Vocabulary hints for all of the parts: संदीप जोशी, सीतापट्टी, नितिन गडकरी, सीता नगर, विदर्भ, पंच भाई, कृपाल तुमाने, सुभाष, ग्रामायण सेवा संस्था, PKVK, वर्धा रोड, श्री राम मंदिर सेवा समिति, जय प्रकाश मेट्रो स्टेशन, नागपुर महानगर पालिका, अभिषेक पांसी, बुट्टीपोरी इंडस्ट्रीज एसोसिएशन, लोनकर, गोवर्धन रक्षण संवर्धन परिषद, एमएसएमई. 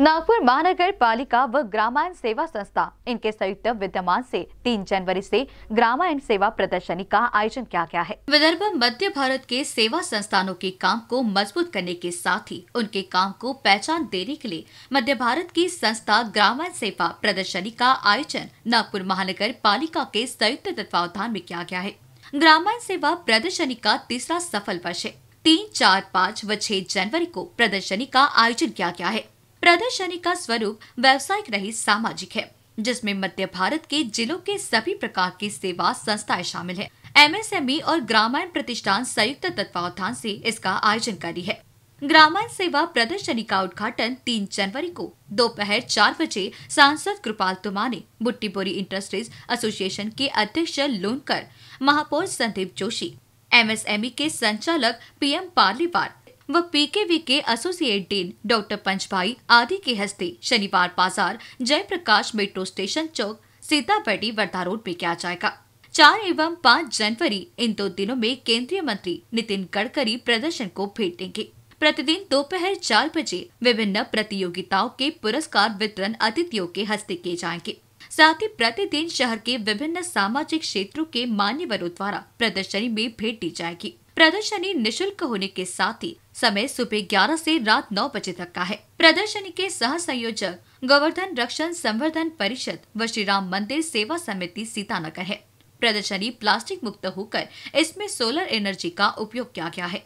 नागपुर महानगर पालिका व ग्रामायण सेवा संस्था इनके संयुक्त विद्यमान से 3 जनवरी से ग्रामायण सेवा प्रदर्शनी का आयोजन किया गया है। विदर्भ मध्य भारत के सेवा संस्थानों के काम को मजबूत करने के साथ ही उनके काम को पहचान देने के लिए मध्य भारत की संस्था ग्रामायण सेवा प्रदर्शनी का आयोजन नागपुर महानगर पालिका के संयुक्त तत्वावधान में किया गया है। ग्रामायण सेवा प्रदर्शनी का तीसरा सफल वर्ष है। 3, 4, 5 व 6 जनवरी को प्रदर्शनी का आयोजन किया गया है। प्रदर्शनी का स्वरूप व्यावसायिक रहित सामाजिक है, जिसमें मध्य भारत के जिलों के सभी प्रकार की सेवा संस्थाएं शामिल है। एमएसएमई और ग्रामीण प्रतिष्ठान संयुक्त तत्वावधान से इसका आयोजन कर रही है। ग्रामीण सेवा प्रदर्शनी का उद्घाटन 3 जनवरी को दोपहर 4 बजे सांसद कृपाल तुमाने, बुट्टीपोरी इंडस्ट्रीज एसोसिएशन के अध्यक्ष लोनकर, महापौर संदीप जोशी, एमएसएमई के संचालक पीएम वो PKVK एसोसिएटेन डॉक्टर पंच भाई आदि के हस्ते शनिवार बाजार जय प्रकाश मेट्रो स्टेशन चौक सीतापट्टी वर्धा रोड में किया जाएगा। 4 एवं 5 जनवरी इन 2 दिनों में केंद्रीय मंत्री नितिन गडकरी प्रदर्शन को भेंट देंगे। प्रतिदिन दोपहर 4 बजे विभिन्न प्रतियोगिताओं के पुरस्कार वितरण अतिथियों के हस्ते किए जाएंगे। साथ ही प्रतिदिन शहर के विभिन्न सामाजिक क्षेत्रों के मान्यवरों द्वारा प्रदर्शनी में भेंट दी जाएगी। प्रदर्शनी निःशुल्क होने के साथ ही समय सुबह 11 से रात 9 बजे तक का है। प्रदर्शनी के सह संयोजक गोवर्धन रक्षण संवर्धन परिषद व श्री राम मंदिर सेवा समिति सीता नगर है। प्रदर्शनी प्लास्टिक मुक्त होकर इसमें सोलर एनर्जी का उपयोग किया गया है।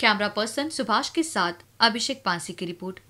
कैमरा पर्सन सुभाष के साथ अभिषेक पांसी की रिपोर्ट।